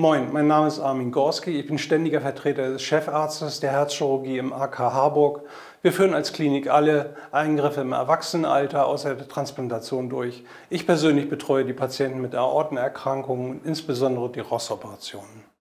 Moin, mein Name ist Armin Gorski, ich bin ständiger Vertreter des Chefarztes der Herzchirurgie im AK Harburg. Wir führen als Klinik alle Eingriffe im Erwachsenenalter außer der Transplantation durch. Ich persönlich betreue die Patienten mit Aortenerkrankungen und insbesondere die Ross-Operationen.